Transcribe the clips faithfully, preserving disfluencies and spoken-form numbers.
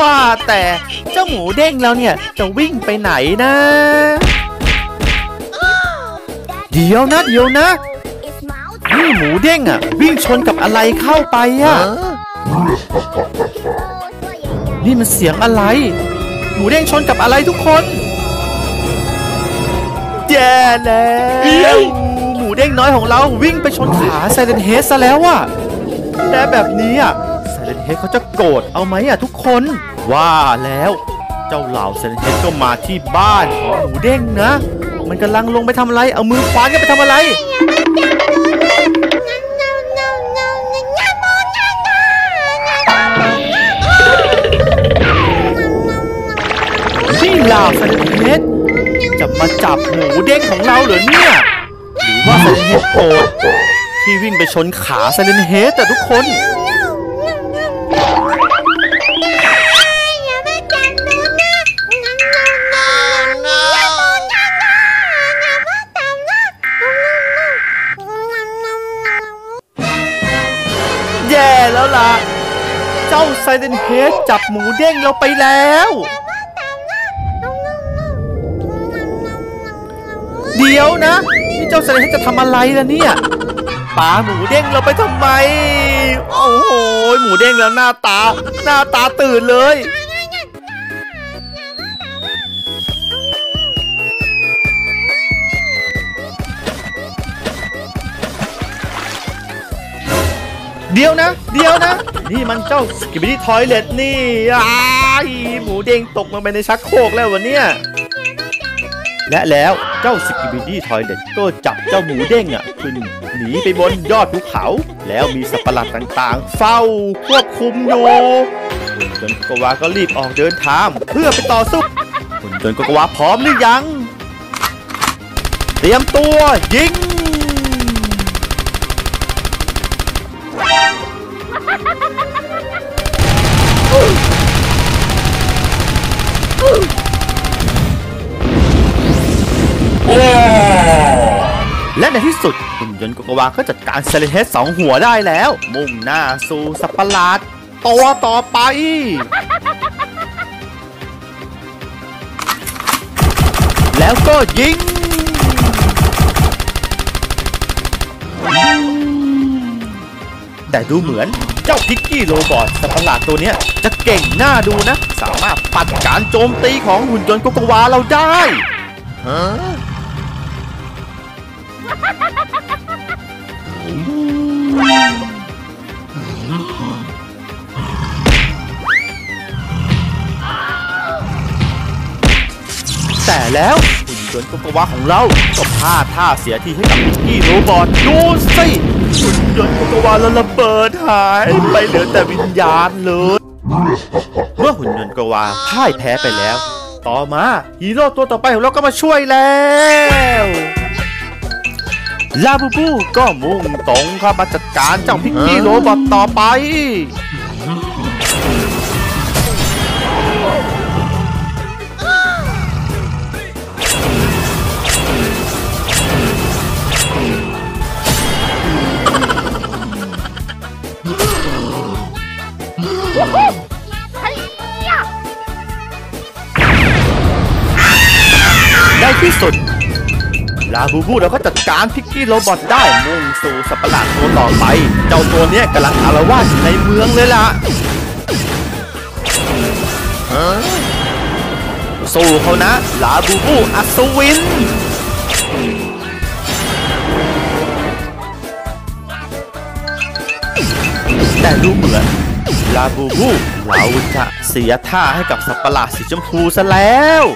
ว่าแต่เจ้าหมูเด้งแล้วเนี่ยจะวิ่งไปไหนนะเดี๋ยวนะเดี๋ยวนะนี่หมูเด้งอ่ะวิ่งชนกับอะไรเข้าไปอ่ะนี่มันเสียงอะไรหมูเด้งชนกับอะไรทุกคนแย่แล้วหมูเด้งน้อยของเราวิ่งไปชนขาไซเลนเฮดซะแล้วอ่ะแต่แบบนี้อ่ะไซเลนเฮดเขาจะโกรธเอาไหมอ่ะทุกคนว่าแล้วเจ้าเหล่าไซเลนเฮดก็มาที่บ้านของหมูเด้งนะมันกำลังลงไปทำอะไรเอามือคว้านกันไปทำอะไรนี่เหล่าไซเลนเฮดจะมาจับหมูเด้งของเราเหรอเนี่ยหรือว่าไซเลนเฮดโกรธที่วิ่งไปชนขาไซเลนเฮดแต่ทุกคนแย่แล้วล่ะเจ้าไซเลนเฮดจับหมูเด้งเราไปแล้วเดี๋ยวนะนี่เจ้าไซเลนเฮดจะทำอะไรล่ะเนี่ยป๋าหมูเด้งเราไปทำไมโอ้โหหมูเด้งแล้วหน้าตาหน้าตาตื่นเลยเดี๋ยวนะเดี๋ยวนะนี่มันเจ้าสกิบบี้ทอยเล็ตนี่หมูเด้งตกลงไปในชักโครกแล้ววันนี้และแล้วเจ้าสกิบบี้ทอยเล็ตก็จับเจ้าหมูเด้งอ่ะขึ้นหนีไปบนยอดภูเขาแล้วมีสัตว์ประหลาดต่างๆเฝ้าควบคุมอยู่หุ่นยนต์โกวาก็รีบออกเดินทางเพื่อไปต่อสู้หุ่นยนต์โกวาพร้อมหรือยังเตรียมตัวยิงและในที่สุดหุ่นยนต์โกโกวาก็จัดการไซเลนเฮดสองหัวได้แล้วมุ่งหน้าสู่สัตว์ประหลาดตัวต่อไปแล้วก็ยิงแต่ดูเหมือนเจ้าพิกกี้โรบอทสัตว์ประหลาดตัวนี้จะเก่งหน้าดูนะสามารถปัดการโจมตีของหุ่นยนต์โกโกวาเราได้ฮะแต่แล้วหุ่นยนต์โกโกวาของเราก็พลาดท่าเสียทีให้กับพิกกี้โรบอทดูสิหุ่นยนต์โกโกวาระเบิดหายไปเหลือแต่วิญญาณเลยเมื่อหุ่นยนต์โกโกวาพ่ายแพ้ไปแล้วต่อมาฮีโร่ตัวต่อไปของเราก็มาช่วยแล้วลาบูบูก็มุ่งตรงเข้ามาจัดการเจ้าพิกกี้โรบอทต่อไปได้ที่สุดลาบูบูเราก็จัดการพิกกี้โรบอทได้มุ่งสู่สัตว์ประหลาดตัวต่อไปเจ้าตัวนี้กำลังอารวาสในเมืองเลยล่ะสู้เขานะลาบูบูอัศวินแต่ดูเหมือนลาบูบูเราจะเสียท่าให้กับสัตว์ประหลาดสีชมพูซะแล้ว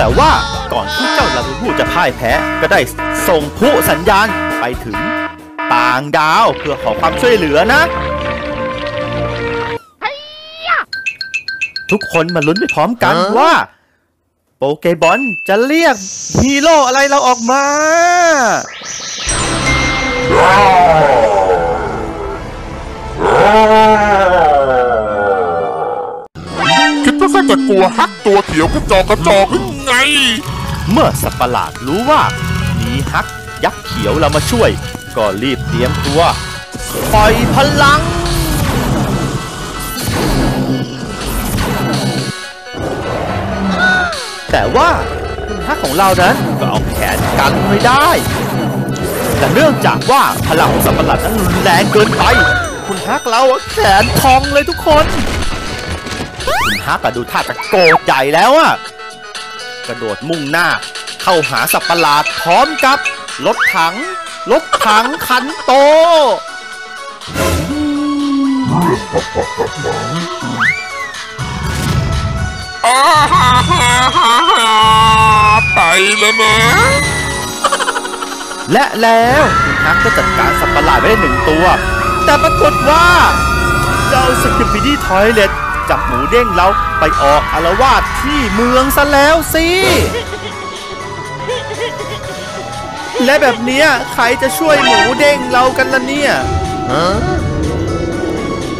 แต่ว่าก่อนที่เจ้าลาบูบูจะพ่ายแพ้ก็ได้ส่งผู้สัญญาณไปถึงต่างดาวเพื่อขอความช่วยเหลือนะทุกคนมาลุ้นไปพร้อมกันว่าโปเกบอลจะเรียกฮีโร่อะไรเราออกมาคิดว่าข้าจะกลัวฮักตัวเขียวกระจอกกระจอกไงเมื่อสัตว์ประหลาดรู้ว่ามีฮักยักษ์เขียวเรามาช่วย ก็รีบเตรียมตัวปล่อยพลังแต่ว่าท่าของเรานั้นก็เอาแขนกันไม่ได้แต่เนื่องจากว่าพลังสัมปลัดนั้นรุนแรงเกินไปคุณฮักเราแขนทองเลยทุกคนคุณฮักก็ดูท่าจะโกรธใหญ่แล้วอะกระโดดมุ่งหน้าเข้าหาสัมปลัดพร้อมกับรถถังรถถังขันโตไปแล้วนะและแล้วคุณฮักก็จัดการสัตว์ประหลาดไว้ได้หนึ่งตัวแต่ปรากฏว่าเจ้าสกิปปี้ทอยเล็ตจับหมูเด้งเราไปออกอาละวาดที่เมืองซะแล้วสิและแบบนี้ใครจะช่วยหมูเด้งเรากันล่ะเนี่ย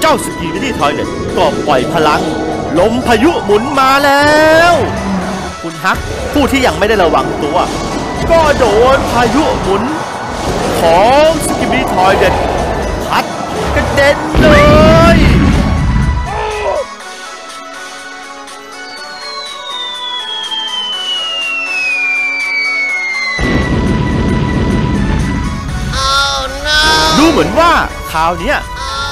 เจ้าสกิปปี้ทอยเล็ตก็ปล่อยพลังลมพายุหมุนมาแล้วคุณฮักผู้ที่ยังไม่ได้ระวังตัวก็โดนพายุหมุนของสกิปปี้ทอยเล็ตพัดกระเด็นเลยดูเหมือนว่าคราวนี้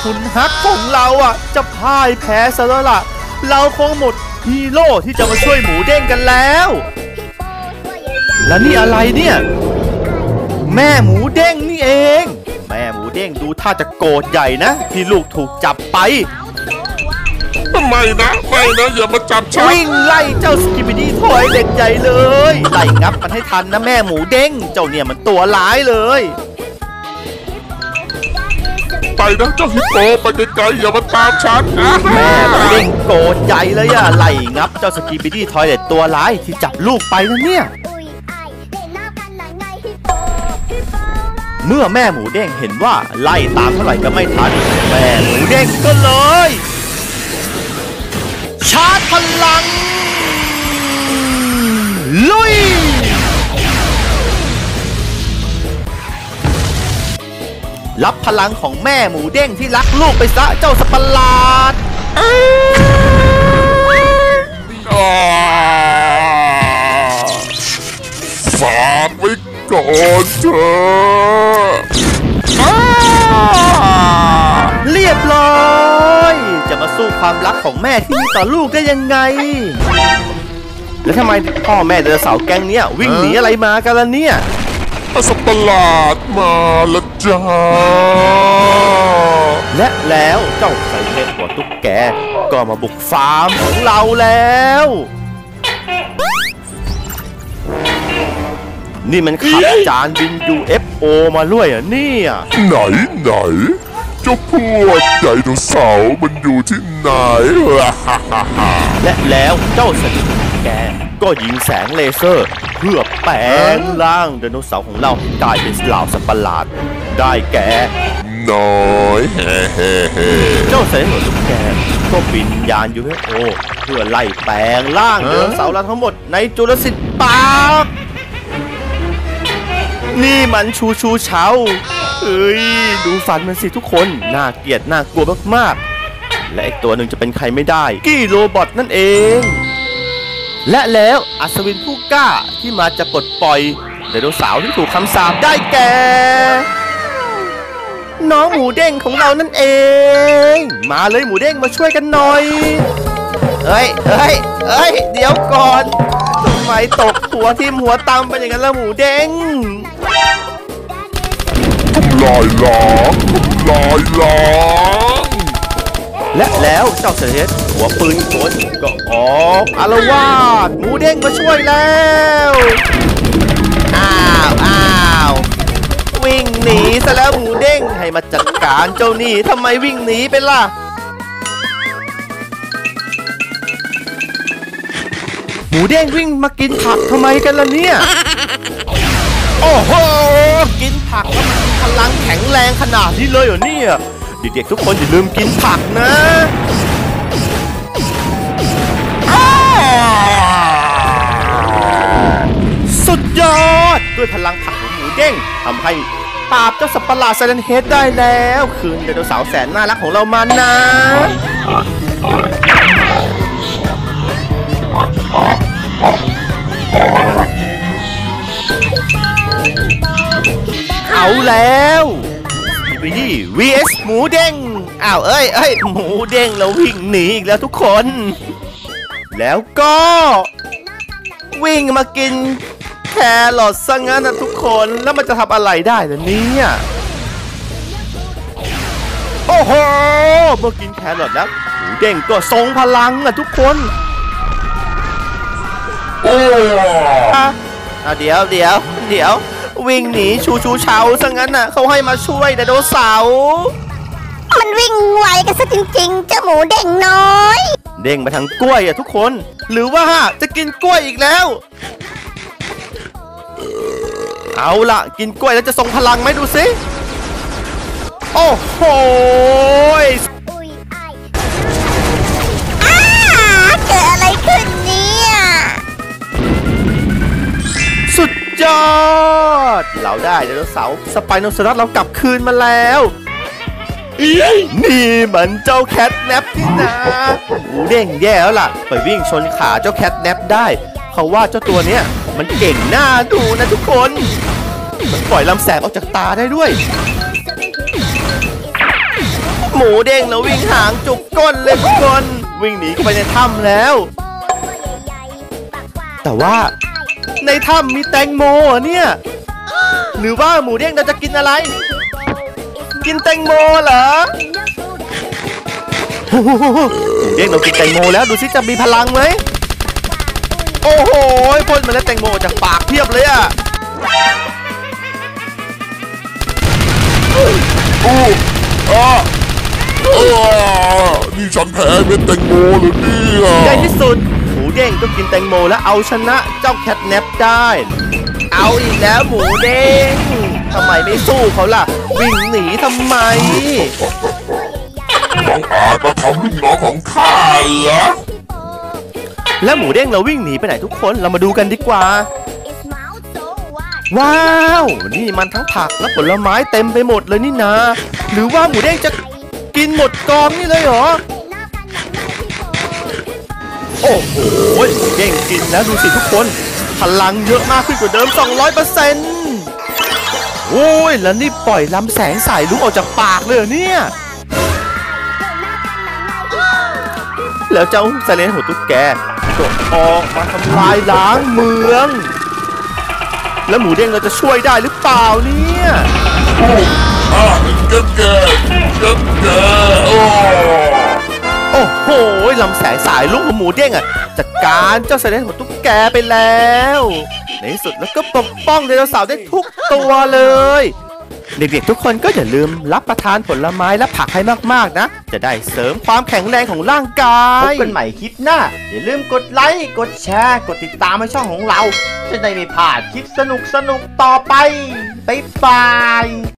คุณฮักของเราอ่ะจะพ่ายแพ้ซะแล้วล่ะเราคงหมดฮีโร่ที่จะมาช่วยหมูเด้งกันแล้วแล้วนี่อะไรเนี่ยแม่หมูเด้งนี่เองแม่หมูเด้งดูท่าจะโกรธใหญ่นะที่ลูกถูกจับไปทำไมนะไม่นะอย่ามาจับฉันวิ่งไล่เจ้าสกิปปี้ทอยเล็ตใหญ่เลยไล่งับมันให้ทันนะแม่หมูเด้งเจ้าเนี่ยมันตัวร้ายเลยไปนะเจ้าฮิปโปไปไกลๆอย่ามาตามฉันแม่หมูเด้งโกรธใหญ่เลยอะไล่งับเจ้าสกิปปี้ทอยเล็ตตัวร้ายที่จับลูกไปนะเนี่ยเมื่อแม่หมูเด้งเห็นว่าไล่ตามเท่าไหร่ก็ไม่ทันแม่หมูเด้งก็เลยชาร์จพลังลุยรับพลังของแม่หมูเด้งที่รักลูกไปซะเจ้าสัตว์ประหลาดฝากไว้ก่อนเถอะเรียบร้อยจะมาสู้ความรักของแม่ที่มีต่อลูกได้ยังไงแล้วทำไมพ่อแม่เดือดสาวแก๊งเนี้ยวิ่งหนีอะไรมากันล่ะเนี่ยสัตว์ประหลาดมาแล้วจ้าและแล้วเจ้าไซเรนหัวตุ๊กแกก็มาบุกฟาร์มของเราแล้วนี่มันขับจานบิน ยู เอฟ โอ มาด้วยอ่ะเนี่ยไหนไหนเจ้าพวกไดโนเสาร์มันอยู่ที่ไหนและแล้วเจ้าสัตว์แกก็ยิงแสงเลเซอร์เพื่อแปลงร่างไดโนเสาร์ของเราให้กลายเป็นเหล่าสัตว์ประหลาดได้แก่น้อยเจ้าไซเรนหัวตุ๊กแกก็บินยาน ยู เอฟ โอ เพื่อไล่แปลงร่างไดโนเสาร์เราทั้งหมดในจูราสสิคปาร์คนี่มันชูชูเช้าเฮ้ยดูฟันมันสิทุกคนน่าเกลียดน่ากลัวมากๆและอีกตัวหนึ่งจะเป็นใครไม่ได้กี้โรบอทนั่นเองและแล้วอัศวินผู้กล้าที่มาจะปลดปล่อยไดโนเสาร์ที่ถูกคำสาปได้แก่น้องหมูเด้งของเรานั่นเองมาเลยหมูเด้งมาช่วยกันหน่อยเฮ้ยเฮ้ยเฮ้ยเดี๋ยวก่อนทำไมตกหัวทิ่มหัวตำเป็นอย่างนั้นล่ะหมูเด้งลอยล้อลอยล้อและแล้วเจ้าเสือเฮดหัวปืนโขนก็ออกอาละวาดหมูเด้งมาช่วยแล้วอ้าวอ้าววิ่งหนีซะแล้วหมูเด้งให้มาจัดการเจ้านี่ทำไมวิ่งหนีไปล่ะหมูเด้งวิ่งมากินผักทำไมกันล่ะเนี่ยโอ้โหกินผักแล้วมันมีพลังแข็งแรงขนาดนี้เลยเหรอเนี่ยเด็กๆทุกคนอย่าลืมกินผักนะสุดยอดด้วยพลังผักของหมูเด้งทำให้ ปราบเจ้าสัตว์ประหลาดไซเลนเฮดได้แล้วคืนไดโนเสาร์แสนน่ารักของเรามานะเอาแล้ววีวีเอสหมูเด้งอ้าวเอ้ยเอ้ยหมูเด้งเราวิ่งหนีอีกแล้วทุกคนแล้วก็วิ่งมากินแครอทซะงั้นนะทุกคนแล้วมันจะทำอะไรได้ล่ะเนี่ยโอ้โหเมื่อกินแครอทแล้วหมูเด้งก็ทรงพลังนะทุกคนโอ้อ่ะเดี๋ยวเดี๋ยวเดี๋ยววิ่งหนีชูชูเชาซะงั้นน่ะเขาให้มาช่วยไดโนเสาร์มันวิ่งไวกันซะจริงๆเจ้าหมูเด้งน้อยเด้งไปทางกล้วยอ่ะทุกคนหรือว่าจะกินกล้วยอีกแล้วเอาล่ะกินกล้วยแล้วจะทรงพลังไหมดูสิโอ้โหเกิดอะไรขึ้นเนี่ยสุดยอดเราได้ไดโนเสาร์สไปโนซอรัสเรากลับคืนมาแล้วนี่เหมือนเจ้าแคทแนปนี่นะเด้งแย่แล้วล่ะไปวิ่งชนขาเจ้าแคทแนปได้เขาว่าเจ้าตัวเนี้ยมันเก่งหน้าดูนะทุกคนมันปล่อยลำแสงออกจากตาได้ด้วยหมูเด้งแล้ววิ่งหางจุกก้นเลยทุกคนวิ่งหนีเข้าไปในถ้ำแล้วแต่ว่าในถ้ำมีแตงโมเนี่ยหรือว่าหมูเด้งเราจะกินอะไรกินแตงโมเหรอเด้งเรากินแตงโมแล้วดูสิจะมีพลังไหมโอ้โหพ่นมาแล้วแตงโมจากปากเพียบเลยอ่ะโอ้อ้อนี่ฉันแพ้เป็นแตงโมหรือเนี่ยในที่สุดหมูเด้งก็กินแตงโมแล้วเอาชนะเจ้าแคทแนปได้เอาอีกแล้วหมูเด้งทำไมไม่สู้เขาล่ะวิ่งหนีทำไมน้องอาจมาทำลูกน้องของข้าเหรอแล้วหมูเด้งเราวิ่งหนีไปไหนทุกคนเรามาดูกันดีกว่าว้าวนี่มันทั้งผักและผลไม้เต็มไปหมดเลยนี่นะหรือว่าหมูเด้งจะกินหมดกองนี่เลยเหรอโอ้โหหมูเด้งกินแล้วดูสิทุกคนพลังเยอะมากขึ้นกว่าเดิม สองร้อยเปอร์เซ็นต์ โอ้ยแล้วนี่ปล่อยลำแสงสายลุกออกจากปากเลยเนี่ยแล้วเจ้าไซเลนหัวตุ๊กแกก็ออกมาทำลายล้างเมืองแล้วหมูเด้งเราจะช่วยได้หรือเปล่าเนี่ยโอ้โหลำแสงสายลุกของหมูเด้งอ่ะจัดการเจ้าไซเลนหัวตุ๊กแกไปแล้วในที่สุดแล้วก็ปกป้องไดโนเสาร์ได้ทุกตัวเลยเด็กๆทุกคนก็อย่าลืมรับประทานผลไม้และผักให้มากๆนะจะได้เสริมความแข็งแรงของร่างกายพบกันใหม่คลิปหน้าอย่าลืมกดไลค์กดแชร์กดติดตามให้ช่องของเราจะได้ไม่พลาดคลิปสนุกๆต่อไปบ๊ายบาย